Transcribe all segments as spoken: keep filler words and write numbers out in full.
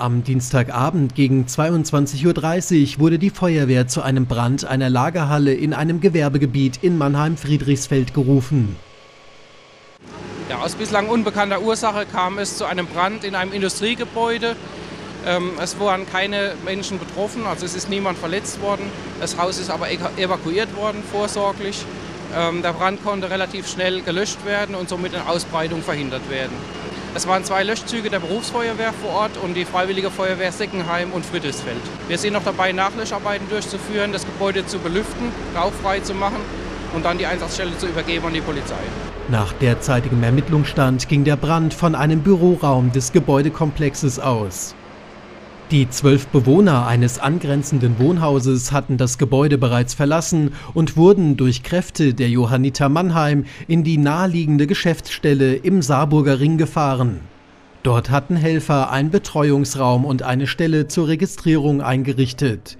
Am Dienstagabend gegen zweiundzwanzig Uhr dreißig wurde die Feuerwehr zu einem Brand einer Lagerhalle in einem Gewerbegebiet in Mannheim-Friedrichsfeld gerufen. Ja, aus bislang unbekannter Ursache kam es zu einem Brand in einem Industriegebäude. Ähm, es waren keine Menschen betroffen, also es ist niemand verletzt worden. Das Haus ist aber evakuiert worden, vorsorglich. Ähm, der Brand konnte relativ schnell gelöscht werden und somit eine Ausbreitung verhindert werden. Es waren zwei Löschzüge der Berufsfeuerwehr vor Ort und die Freiwillige Feuerwehr Seckenheim und Wittelsfeld. Wir sind noch dabei, Nachlöscharbeiten durchzuführen, das Gebäude zu belüften, rauchfrei zu machen und dann die Einsatzstelle zu übergeben an die Polizei. Nach derzeitigem Ermittlungsstand ging der Brand von einem Büroraum des Gebäudekomplexes aus. Die zwölf Bewohner eines angrenzenden Wohnhauses hatten das Gebäude bereits verlassen und wurden durch Kräfte der Johanniter Mannheim in die naheliegende Geschäftsstelle im Saarburger Ring gefahren. Dort hatten Helfer einen Betreuungsraum und eine Stelle zur Registrierung eingerichtet.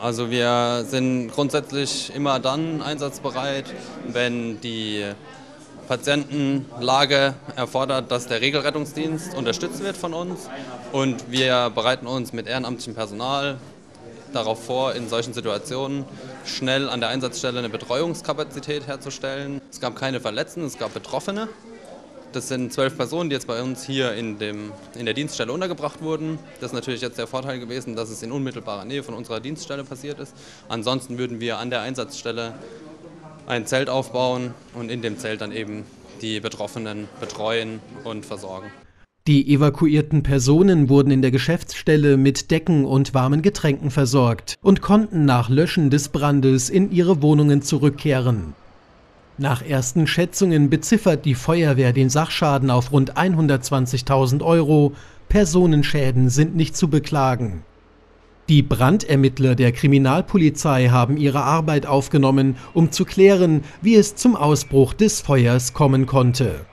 Also wir sind grundsätzlich immer dann einsatzbereit, wenn die Patientenlage erfordert, dass der Regelrettungsdienst unterstützt wird von uns, und wir bereiten uns mit ehrenamtlichem Personal darauf vor, in solchen Situationen schnell an der Einsatzstelle eine Betreuungskapazität herzustellen. Es gab keine Verletzten, es gab Betroffene. Das sind zwölf Personen, die jetzt bei uns hier in, dem, in der Dienststelle untergebracht wurden. Das ist natürlich jetzt der Vorteil gewesen, dass es in unmittelbarer Nähe von unserer Dienststelle passiert ist. Ansonsten würden wir an der Einsatzstelle ein Zelt aufbauen und in dem Zelt dann eben die Betroffenen betreuen und versorgen. Die evakuierten Personen wurden in der Geschäftsstelle mit Decken und warmen Getränken versorgt und konnten nach Löschen des Brandes in ihre Wohnungen zurückkehren. Nach ersten Schätzungen beziffert die Feuerwehr den Sachschaden auf rund hundertzwanzigtausend Euro. Personenschäden sind nicht zu beklagen. Die Brandermittler der Kriminalpolizei haben ihre Arbeit aufgenommen, um zu klären, wie es zum Ausbruch des Feuers kommen konnte.